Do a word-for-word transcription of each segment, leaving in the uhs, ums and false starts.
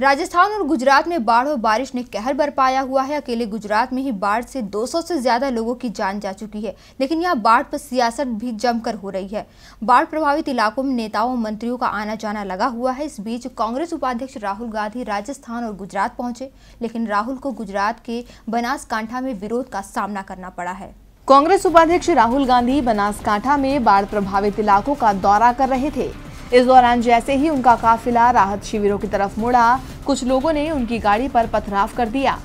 राजस्थान और गुजरात में बाढ़ और बारिश ने कहर बरपाया हुआ है। अकेले गुजरात में ही बाढ़ से दो सौ से ज्यादा लोगों की जान जा चुकी है, लेकिन यहाँ बाढ़ पर सियासत भी जमकर हो रही है। बाढ़ प्रभावित इलाकों में नेताओं और मंत्रियों का आना जाना लगा हुआ है। इस बीच कांग्रेस उपाध्यक्ष राहुल गांधी राजस्थान और गुजरात पहुंचे, लेकिन राहुल को गुजरात के बनासकांठा में विरोध का सामना करना पड़ा है। कांग्रेस उपाध्यक्ष राहुल गांधी बनासकांठा में बाढ़ प्रभावित इलाकों का दौरा कर रहे थे। इस दौरान जैसे ही उनका काफिला राहत शिविरों की तरफ मुड़ा, कुछ लोगों ने उनकी गाड़ी पर पथराव कर दिया।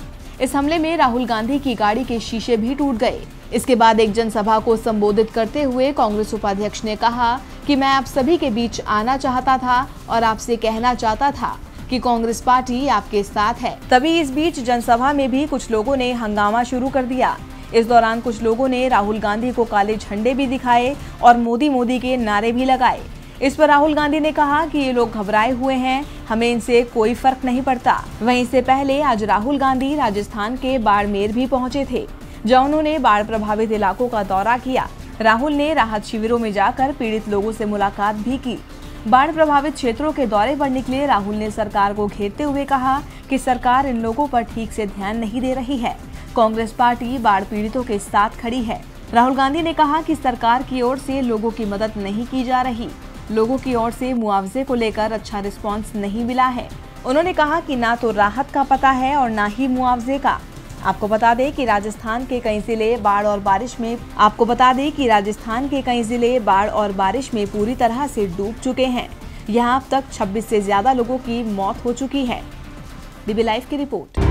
इस हमले में राहुल गांधी की गाड़ी के शीशे भी टूट गए। इसके बाद एक जनसभा को संबोधित करते हुए कांग्रेस उपाध्यक्ष ने कहा कि मैं आप सभी के बीच आना चाहता था और आपसे कहना चाहता था कि कांग्रेस पार्टी आपके साथ है। तभी इस बीच जनसभा में भी कुछ लोगों ने हंगामा शुरू कर दिया। इस दौरान कुछ लोगों ने राहुल गांधी को काले झंडे भी दिखाए और मोदी मोदी के नारे भी लगाए। इस पर राहुल गांधी ने कहा कि ये लोग घबराए हुए हैं, हमें इनसे कोई फर्क नहीं पड़ता। वहीं इससे पहले आज राहुल गांधी राजस्थान के बाड़मेर भी पहुंचे थे, जहां उन्होंने बाढ़ प्रभावित इलाकों का दौरा किया। राहुल ने राहत शिविरों में जाकर पीड़ित लोगों से मुलाकात भी की। बाढ़ प्रभावित क्षेत्रों के दौरे पर निकले राहुल ने सरकार को घेरते हुए कहा कि सरकार इन लोगों पर ठीक से ध्यान नहीं दे रही है। कांग्रेस पार्टी बाढ़ पीड़ितों के साथ खड़ी है। राहुल गांधी ने कहा कि सरकार की ओर से लोगों की मदद नहीं की जा रही, लोगों की ओर से मुआवजे को लेकर अच्छा रिस्पांस नहीं मिला है। उन्होंने कहा कि ना तो राहत का पता है और ना ही मुआवजे का। आपको बता दें कि राजस्थान के कई जिले बाढ़ और बारिश में आपको बता दें कि राजस्थान के कई जिले बाढ़ और बारिश में पूरी तरह से डूब चुके हैं। यहां अब तक छब्बीस से ज्यादा लोगों की मौत हो चुकी है। डीबी लाइव की रिपोर्ट।